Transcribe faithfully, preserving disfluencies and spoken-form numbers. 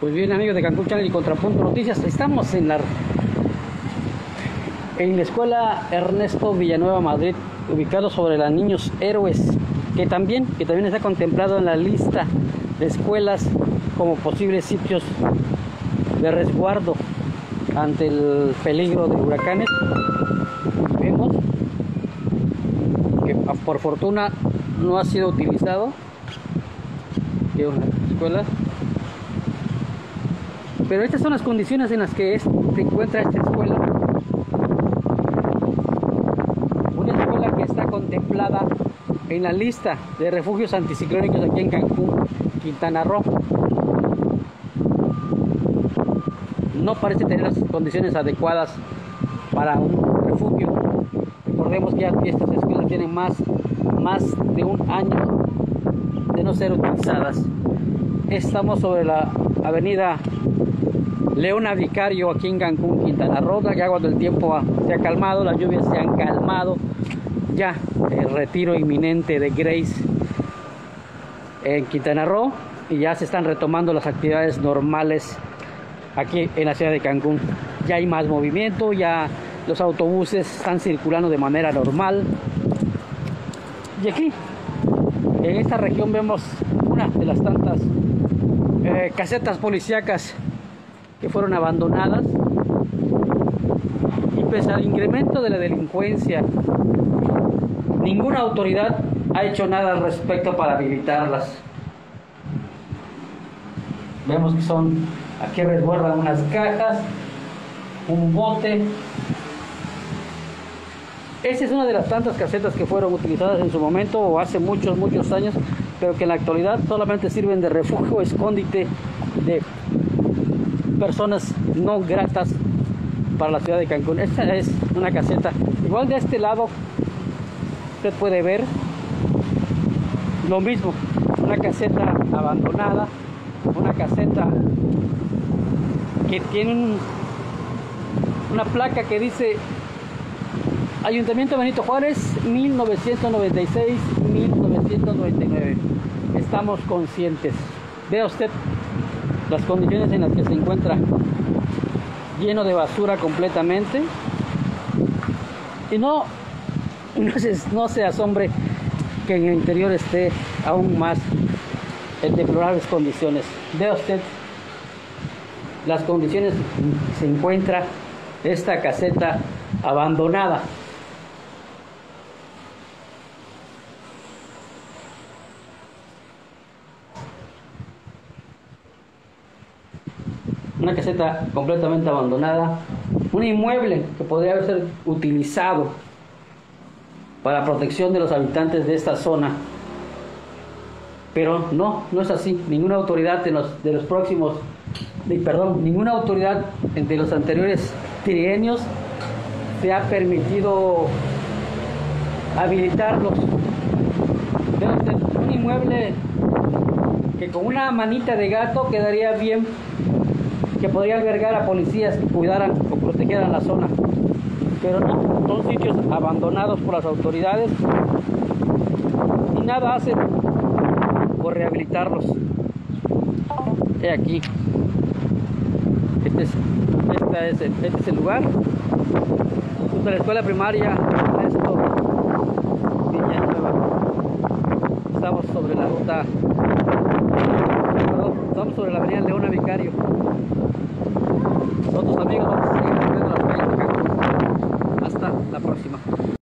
Pues bien, amigos de Cancun Channel y Contra Punto Noticias, estamos en la en la escuela Ernesto Villanueva Madrid, ubicado sobre la Niños Héroes, que también que también está contemplado en la lista de escuelas como posibles sitios de resguardo ante el peligro de huracanes. Vemos que por fortuna no ha sido utilizado. Qué una escuela. Pero estas son las condiciones en las que es, se encuentra esta escuela. Una escuela que está contemplada en la lista de refugios anticiclónicos aquí en Cancún, Quintana Roo. No parece tener las condiciones adecuadas para un refugio. Recordemos que ya estas escuelas tienen más, más de un año de no ser utilizadas. Estamos sobre la avenida Leona Vicario, aquí en Cancún, Quintana Roo. Ya cuando el tiempo ha, se ha calmado, las lluvias se han calmado, ya el retiro inminente de Grace en Quintana Roo, y ya se están retomando las actividades normales aquí en la ciudad de Cancún. Ya hay más movimiento, ya los autobuses están circulando de manera normal. Y aquí, en esta región, vemos una de las tantas eh, casetas policíacas que fueron abandonadas, y pese al incremento de la delincuencia, ninguna autoridad ha hecho nada al respecto para habilitarlas. Vemos que son, aquí resguardan unas cajas, un bote. Esa es una de las tantas casetas que fueron utilizadas en su momento o hace muchos, muchos años, pero que en la actualidad solamente sirven de refugio, escóndite de personas no gratas para la ciudad de Cancún. Esta es una caseta. Igual de este lado usted puede ver lo mismo, una caseta abandonada, una caseta que tiene un, una placa que dice Ayuntamiento Benito Juárez mil novecientos noventa y seis a mil novecientos noventa y nueve. Estamos conscientes. Vea usted las condiciones en las que se encuentra, lleno de basura completamente, y no, no, se, no se asombre que en el interior esté aún más en deplorables condiciones. Vea usted las condiciones en que se encuentra esta caseta abandonada. Una caseta completamente abandonada, un inmueble que podría haber sido utilizado para la protección de los habitantes de esta zona, pero no, no es así. Ninguna autoridad de los, de los próximos, de, perdón, ninguna autoridad de los anteriores trienios se ha permitido habilitarlos. Un inmueble que con una manita de gato quedaría bien, que podría albergar a policías que cuidaran o protegieran la zona, pero no, son sitios abandonados por las autoridades y nada hacen por rehabilitarlos. He aquí, este es, este es, el, este es el lugar, junto a la escuela primaria Ernesto Villanueva. Estamos sobre la ruta, estamos sobre la avenida Leona Vicario. Otros amigos,